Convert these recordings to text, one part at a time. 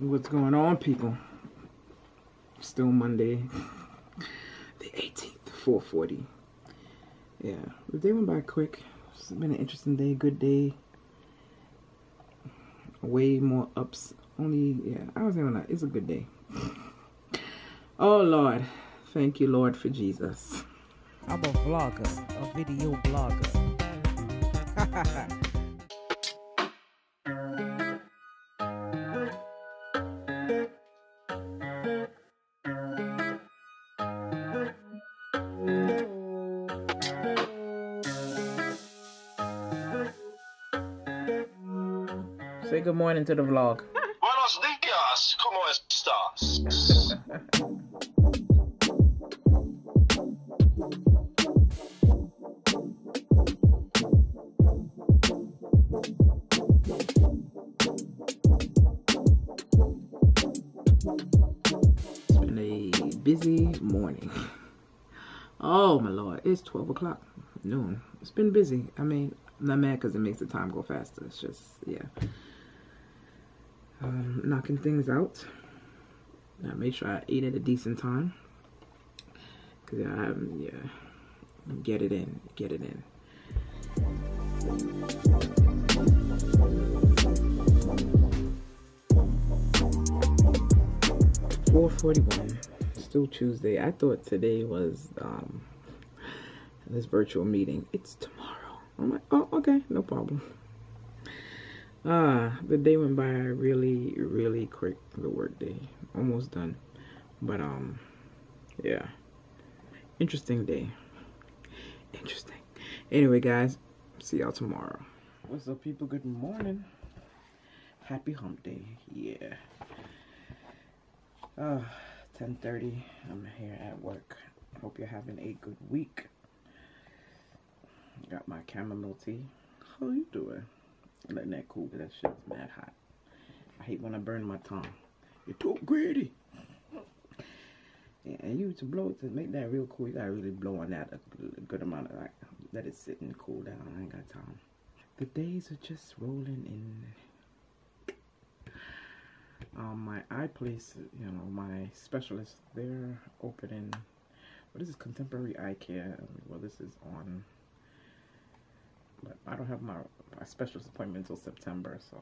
What's going on, people? Still Monday, the 18th, 4:40. Yeah, the day went by quick. It's been an interesting day, good day. Way more ups. Only, yeah, I was saying that. It's a good day. Oh, Lord. Thank you, Lord, for Jesus. I'm a vlogger, a video blogger. Say good morning to the vlog. Buenos dias, como estas? It's been a busy morning. Oh my Lord, it's 12 o'clock noon. It's been busy. I mean, I'm not mad because it makes the time go faster. It's just, yeah. Knocking things out. I made sure I ate at a decent time. Cause yeah, get it in, get it in. It's 4:41. Still Tuesday. I thought today was this virtual meeting. It's tomorrow. I'm like, oh, okay, no problem. The day went by really quick, the work day. Almost done. But yeah. Interesting day. Interesting. Anyway, guys, see y'all tomorrow. What's up, people? Good morning. Happy hump day. Yeah. 10:30. I'm here at work. Hope you're having a good week. Got my chamomile tea. How you doing? Letting that cool, that shit's mad hot. I hate when I burn my tongue. You're too greedy. Yeah, and you to blow it, to make that real cool, you gotta really blow on that a good amount of, like, let it sit and cool down. I ain't got time. The days are just rolling in. My eye place, you know, my specialist, they're opening, well, this is contemporary eye care. Well, this is on, but I don't have my specialist appointment until September, so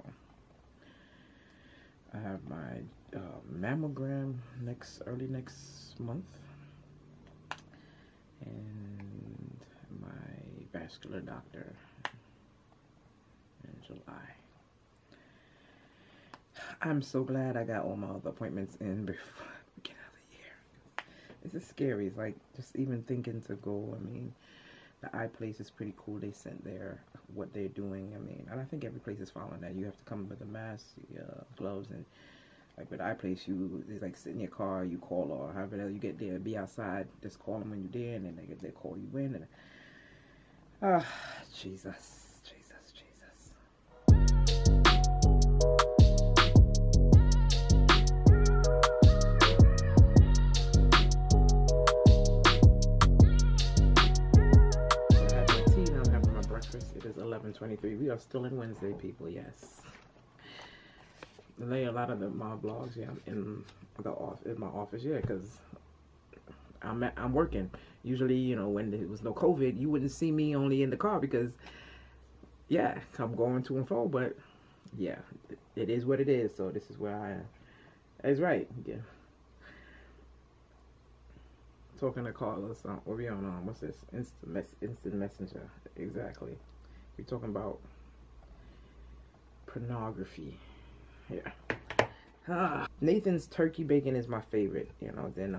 I have my mammogram early next month, and my vascular doctor in July. I'm so glad I got all my other appointments in before the beginning of the year. It's just scary. It's like just even thinking to go. I mean, the eye place is pretty cool. They sent their, what they're doing. I mean, and I think every place is following that. You have to come with a mask, gloves, and like with the eye place, it's like sit in your car, you call, or however you get there, be outside, just call them when you're there, and then they call you in. And Jesus. It is 11:23. We are still in Wednesday, people. Yes. Delay a lot of my vlogs. Yeah, in my office. Yeah, because I'm working. Usually, you know, when there was no COVID, you wouldn't see me only in the car because, yeah, I'm going to and fro. But yeah, it is what it is. So this is where I am. It's right. Yeah. Talking to Carlos, we'll be on, what's this? Instant Messenger. Exactly. We're talking about pornography. Yeah. Nathan's turkey bacon is my favorite, you know. Then,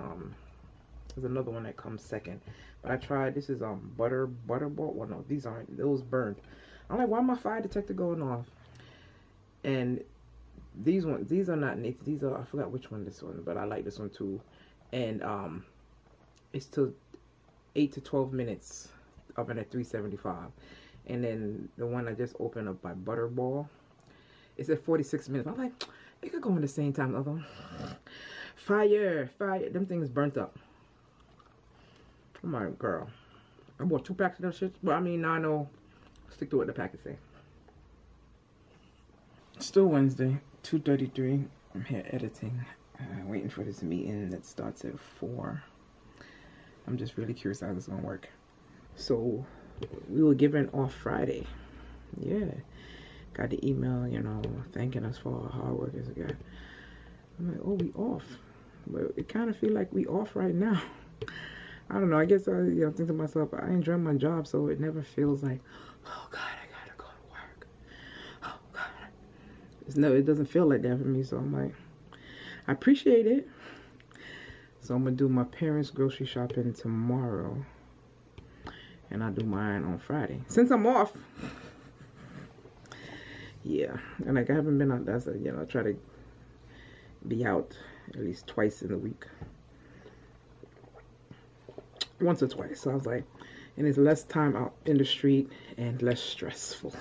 there's another one that comes second. But I tried, this is, butterball. Well, no, these aren't, those burned. I'm like, why am I fire detector going off? And these ones, these are not Nathan. These are, I forgot which one this one, but I like this one too. And, it's to 8 to 12 minutes oven at 375. And then the one I just opened up by Butterball, it's at 46 minutes. I'm like, it could go in the same time. The other one. Fire. Them things burnt up. Come on, girl. I bought 2 packs of that shit. Well, I mean, now I know. Stick to what the package say. Still Wednesday, 2:33. I'm here editing, waiting for this meeting that starts at 4. I'm just really curious how this is gonna work. So we were given off Friday. Yeah, got the email, you know, thanking us for our hard work as a guy. I'm like, oh, we off, but it kind of feel like we off right now. I don't know. I guess I, you know, think to myself, I enjoy my job, so it never feels like, oh God, I gotta go to work. Oh God, it's no, it doesn't feel like that for me. So I'm like, I appreciate it. So I'm gonna do my parents' grocery shopping tomorrow, and I'll do mine on Friday since I'm off. Yeah, and like I haven't been out there, so, you know, I try to be out at least twice in the week, once or twice. So I was like, and it's less time out in the street and less stressful,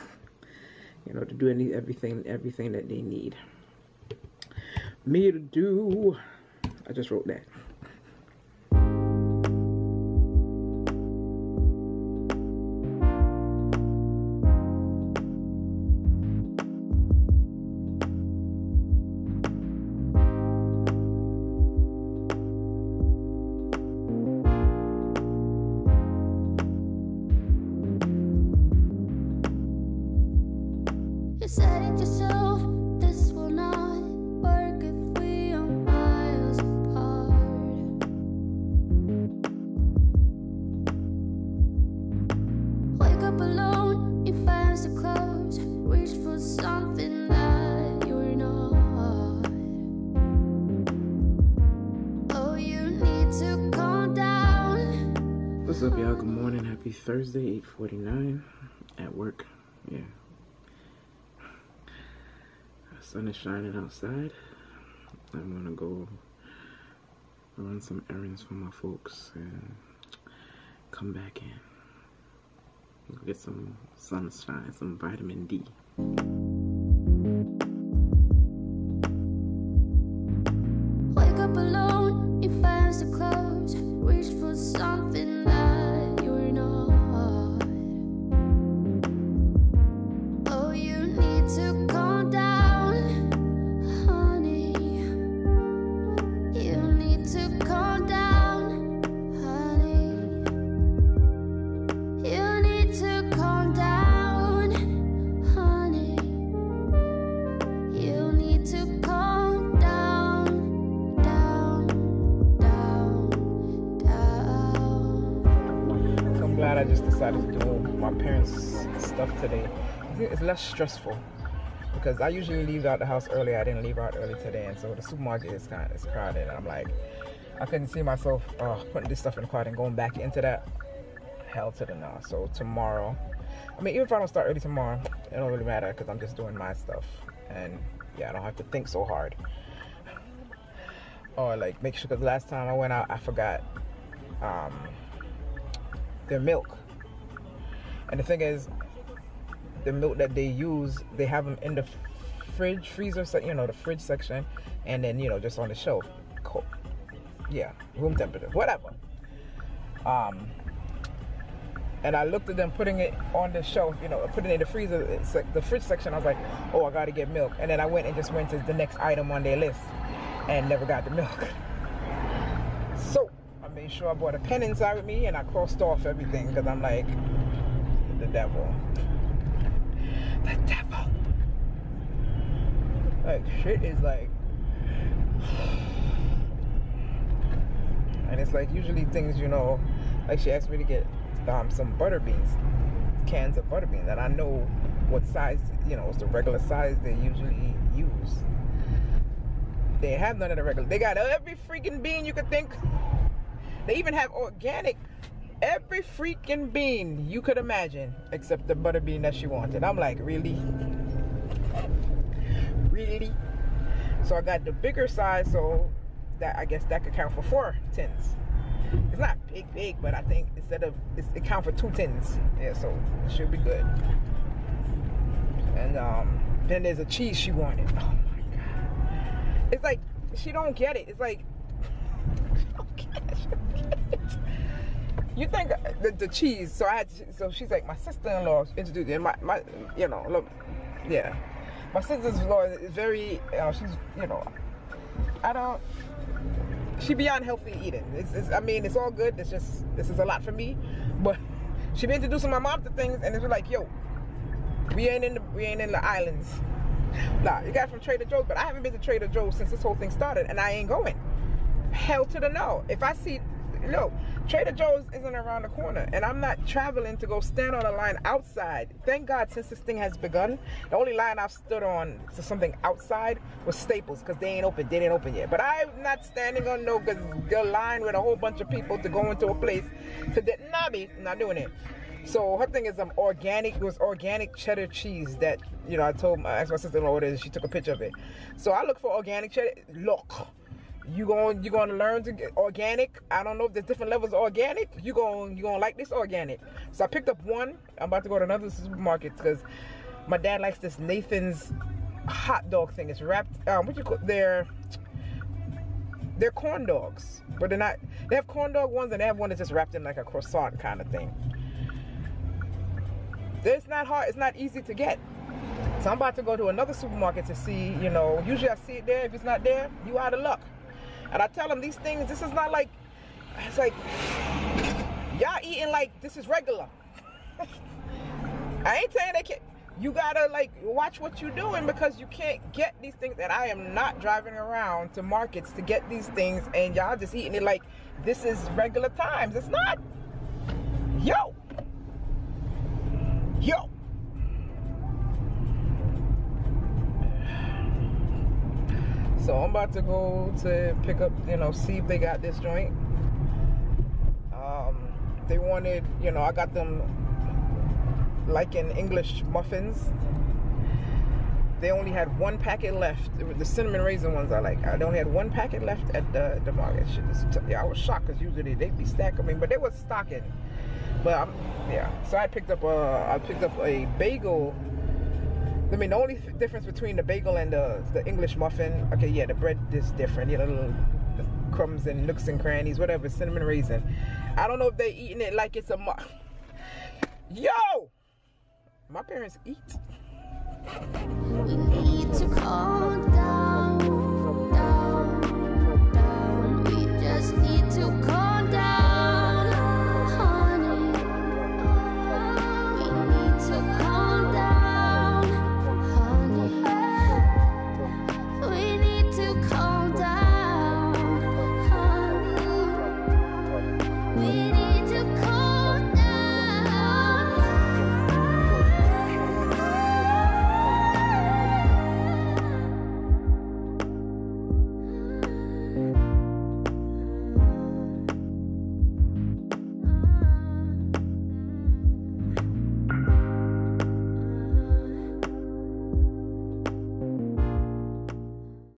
you know, to do everything that they need me to do. I just wrote that. What's up, y'all? Good morning. Happy Thursday, 8:49 at work. Yeah. The sun is shining outside. I'm gonna go run some errands for my folks and come back in. Go get some sunshine, some vitamin D. Wake up alone, your eyes are closed, wish for something. I just decided to do my parents' stuff today. It's less stressful because I usually leave out the house early. I didn't leave out early today, and so the supermarket is kind of crowded. And I'm like, I couldn't see myself putting this stuff in the cart and going back into that. Hell to the no. So tomorrow, I mean, even if I don't start early tomorrow, it don't really matter because I'm just doing my stuff, and yeah, I don't have to think so hard. Or like make sure, because last time I went out, I forgot. Their milk, and the thing is, the milk that they use, they have them in the fridge, freezer, you know, the fridge section, and then, you know, just on the shelf, cold, yeah, room temperature, whatever. And I looked at them putting it on the shelf, you know, putting it in the freezer, it's like the fridge section. I was like, oh, I gotta get milk, and then I went and just went to the next item on their list, and never got the milk. So. Made sure I brought a pen inside with me, and I crossed off everything because I'm like, the devil. The devil. Like, shit is like, and it's like usually things, you know, like she asked me to get some butter beans, cans of butter beans, and I know what size, you know, it's the regular size they usually use. They have none of the regular, they got every freaking bean you could think. They even have organic, every freaking bean you could imagine, except the butter bean that she wanted. I'm like, really? Really? So I got the bigger size, so that I guess that could count for 4 tins. It's not big, but I think instead of, it count for 2 tins. Yeah, so it should be good. And then there's a cheese she wanted. Oh my God. It's like, she don't get it. It's like, you think the cheese? So I had to, so she's like, my sister-in-law introduced me. My you know, look, yeah, my sister-in-law is very, she's, you know, I don't. She beyond healthy eating. I mean, it's all good. It's just, this is a lot for me. But she been introducing my mom to things, and it's like, yo, we ain't in the islands. Nah, you got from Trader Joe's, but I haven't been to Trader Joe's since this whole thing started, and I ain't going. Hell to the no. If I see, no, Trader Joe's isn't around the corner, and I'm not traveling to go stand on a line outside. Thank God, since this thing has begun, the only line I've stood on to something outside was Staples, because they ain't open. They didn't open yet. But I'm not standing on no good line with a whole bunch of people to go into a place to get nobby. I'm not doing it. So her thing is organic cheddar cheese that, you know, I told my sister ordered, and she took a picture of it. So I look for organic cheddar. Look, you gonna learn to get organic. I don't know if there's different levels of organic. You gonna like this organic. So I picked up one. I'm about to go to another supermarket because my dad likes this Nathan's hot dog thing. It's wrapped. What you call they're corn dogs, but they're not. They have corn dog ones, and they have one that's just wrapped in like a croissant kind of thing. It's not hard. It's not easy to get. So I'm about to go to another supermarket to see. You know, usually I see it there. If it's not there, you out of luck. And I tell them these things, this is not like, it's like, y'all eating like this is regular. I ain't saying they can't, you gotta like watch what you're doing because you can't get these things. That I am not driving around to markets to get these things and y'all just eating it like this is regular times. It's not. Yo. Yo. So I'm about to go to pick up, you know, see if they got this joint. They wanted, you know, I got them Lichen English muffins. They only had one packet left. It was the cinnamon raisin ones I like. They only had one packet left at the market. Yeah, I was shocked because usually they'd be stacking me, but they was stocking. But yeah, so I picked up a bagel. I mean, the only difference between the bagel and the English muffin, okay, yeah, the bread is different. Yeah, the little crumbs and nooks and crannies, whatever, cinnamon raisin. I don't know if they're eating it like it's a Yo! My parents eat. You need to calm down.